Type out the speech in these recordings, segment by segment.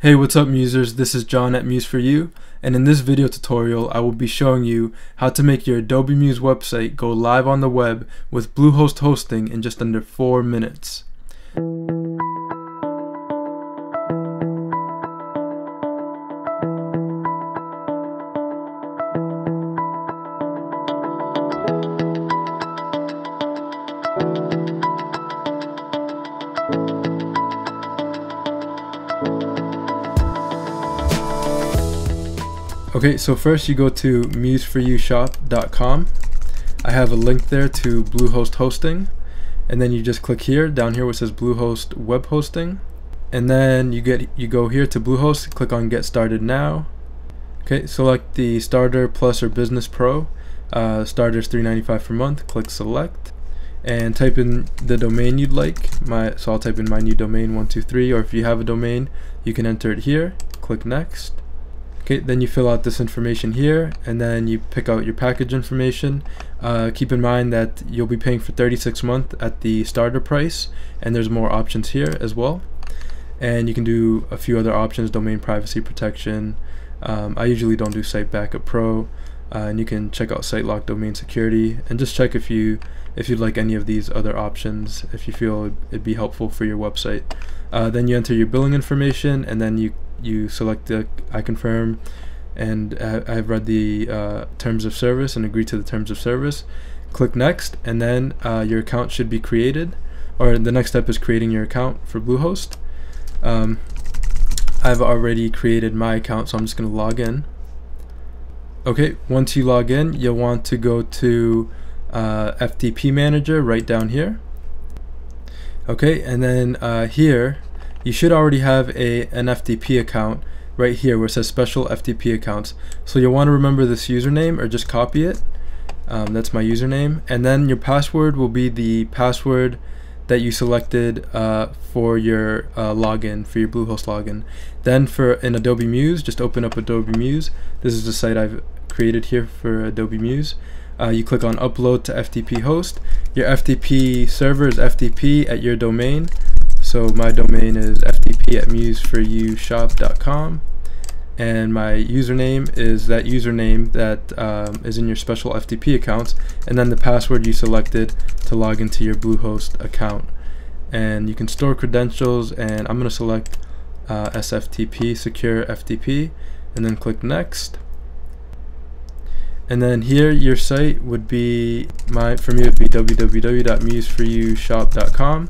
Hey, what's up Musers, this is John at Muse for You, and in this video tutorial I will be showing you how to make your Adobe Muse website go live on the web with Bluehost hosting in just under 4 minutes. Okay, so first you go to museforyoushop.com. I have a link there to Bluehost hosting, and then you just click here, down here where it says Bluehost web hosting, and then you go here to Bluehost, click on Get Started Now. Okay, select the Starter Plus or Business Pro. Starter is $3.95 per month. Click Select, and type in the domain you'd like. So I'll type in my new domain 123, or if you have a domain, you can enter it here. Click Next. Okay, then you fill out this information here, and then you pick out your package information. Keep in mind that you'll be paying for 36 months at the starter price, and there's more options here as well. And you can do a few other options, domain privacy protection. I usually don't do Site Backup Pro, and you can check out Site Lock Domain Security, and just check if you'd like any of these other options, if you feel it'd be helpful for your website. Then you enter your billing information, and then you select the I confirm, and I've read the terms of service and agree to the terms of service. Click Next, and then your account should be created, or the next step is creating your account for Bluehost. I've already created my account, so I'm just going to log in. Okay, once you log in, you'll want to go to FTP manager right down here. Okay, and then here you should already have an FTP account right here where it says special FTP accounts. So you'll want to remember this username, or just copy it. That's my username. And then your password will be the password that you selected for your login, for your Bluehost login. Then for an Adobe Muse, just open up Adobe Muse. This is the site I've created here for Adobe Muse. You click on Upload to FTP host. Your FTP server is FTP at your domain. So my domain is FTP at museforyoushop.com, and my username is that username that is in your special FTP accounts, and then the password you selected to log into your Bluehost account. And you can store credentials, and I'm going to select SFTP, secure FTP, and then click Next. And then here your site would be, for me it would be www.museforyoushop.com.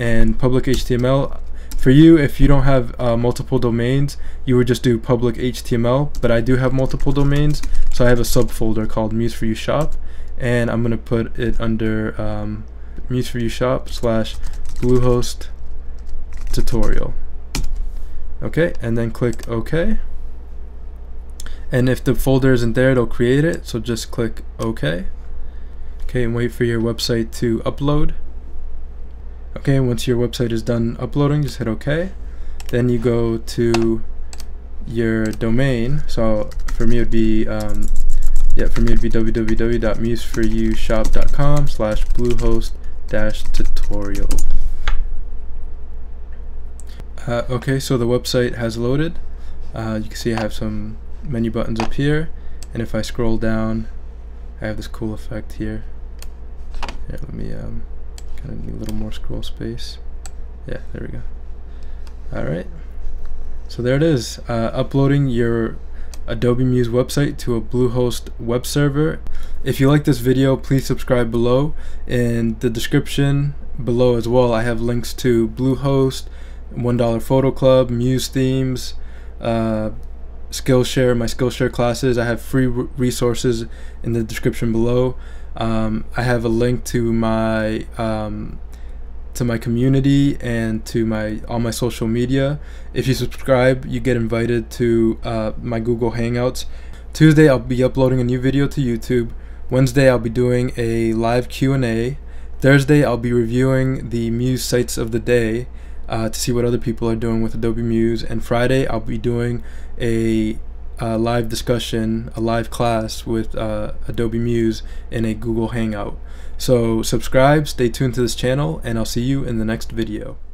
And public HTML for you, if you don't have multiple domains, you would just do public HTML, but I do have multiple domains, so I have a subfolder called Muse for You Shop, and I'm going to put it under Muse for You Shop /Bluehost tutorial. Okay, and then click OK, and if the folder isn't there, it'll create it, so just click OK. Okay, and wait for your website to upload. Okay, and once your website is done uploading, just hit OK. Then you go to your domain. So for me it'd be www.museforyoushop.com /Bluehost-tutorial. Okay, so the website has loaded. You can see I have some menu buttons up here, and if I scroll down, I have this cool effect here. Yeah, let me kind of need a little more scroll space. Yeah, there we go. Alright, so there it is, uploading your Adobe Muse website to a Bluehost web server. If you like this video, please subscribe below. In the description below as well, I have links to Bluehost, $1 Photo Club, Muse themes, Skillshare, my Skillshare classes. I have free resources in the description below. I have a link to my community and to all my social media. If you subscribe, you get invited to my Google Hangouts. Tuesday I'll be uploading a new video to YouTube. Wednesday I'll be doing a live Q&A. Thursday I'll be reviewing the Muse sites of the day to see what other people are doing with Adobe Muse. And Friday I'll be doing a live class with Adobe Muse in a Google Hangout. So subscribe, stay tuned to this channel, and I'll see you in the next video.